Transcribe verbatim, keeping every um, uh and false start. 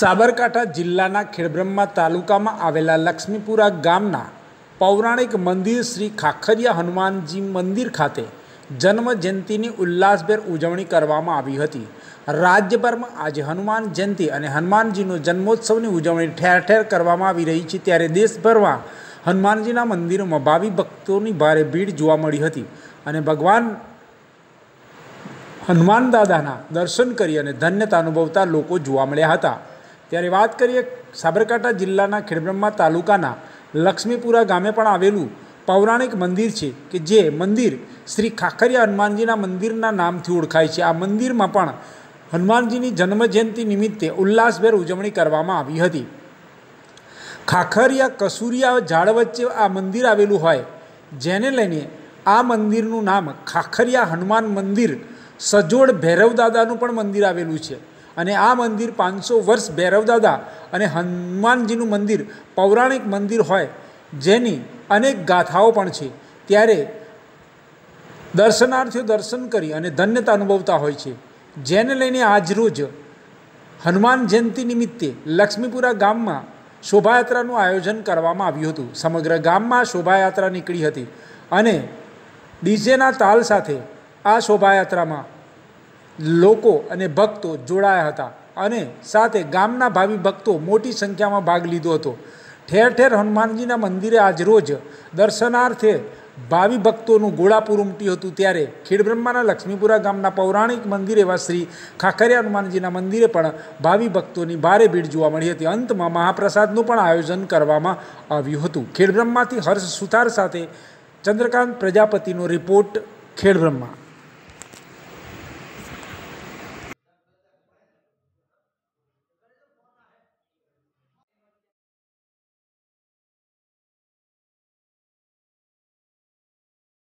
સાબરકાઠા જિલ્લાના ખેડબ્રહ્મા તાલુકામાં આવેલા લક્ષ્મીપુરા ગામના પૌરાણિક મંદિર શ્રી ખાખરિયા હનુમાનજી મંદિર ખાતે જન્મ જયંતિની ઉલ્લાસભેર ઉજવણી કરવામાં આવી હતી। રાજ્યભરમાં આજે હનુમાન જયંતિ અને હનુમાનજીનો જન્મોત્સવની ઉજવણી ઠેર ઠેર કરવામાં આવી રહી છે। ત્યારે દેશભરમાં હનુમાનજીના મંદિરોમાં ભાવિ ભક્તોની ભારે ભીડ જોવા મળી હતી અને ભગવાન હનુમાન દાદાના દર્શન કરી અને ધન્યતા અનુભવતા લોકો જોવા મળ્યા હતા। ત્યારે વાત કરીએ સાબરકાંઠા જિલ્લાના ખેડબ્રહ્મા તાલુકાના લક્ષ્મીપુરા ગામે પણ આવેલું પૌરાણિક મંદિર છે કે જે મંદિર શ્રી ખાખરિયા હનુમાનજીના મંદિરના નામથી ઓળખાય છે। આ મંદિરમાં પણ હનુમાનજીની જન્મજયંતિ નિમિત્તે ઉલ્લાસભેર ઉજવણી કરવામાં આવી હતી। ખાખરિયા કસુરિયા ઝાડ વચ્ચે આ મંદિર આવેલું હોય જેને લઈને આ મંદિરનું નામ ખાખરિયા હનુમાન મંદિર સજોડ ભૈરવદાદાનું પણ મંદિર આવેલું છે અને આ મંદિર पाँच सौ वर्ष भैरवदादा और हनुमानजीनु मंदिर पौराणिक मंदिर होय जेनी अनेक गाथाओं पण छे। त्यारे दर्शनार्थीओ दर्शन करी अने धन्यता अनुभवता होय छे। जेने लईने आज रोज हनुमान जयंती निमित्ते लक्ष्मीपुरा गाम में शोभायात्रानु आयोजन करवामां आव्युं हतुं। समग्र गाम में शोभायात्रा नीकळी हती अने डीजेना ताल साथे आ शोभायात्रा में लोको अने भक्तो जोड़ाया था अने साथे गामना भावी भक्तों मोटी संख्या में भाग लीधो हतो। ठेर ठेर हनुमानजीना मंदिरे आज रोज दर्शनार्थे भावी भक्तोनुं गोळापुर उमट्युं हतुं। त्यारे खेड़ब्रह्माना लक्ष्मीपुरा गामना पौराणिक मंदिर एवा श्री खाखरिया हनुमानजीना मंदिरे पण भावी भक्तोनी भारे भीड़ जोवा मळी हती। अंतमां महाप्रसादनुं पण आयोजन करवामां आव्युं हतुं। खेड़ब्रह्माथी हर्ष सुथार साथे चंद्रकांत प्रजापतिनो रिपोर्ट, खेड़ब्रह्मा।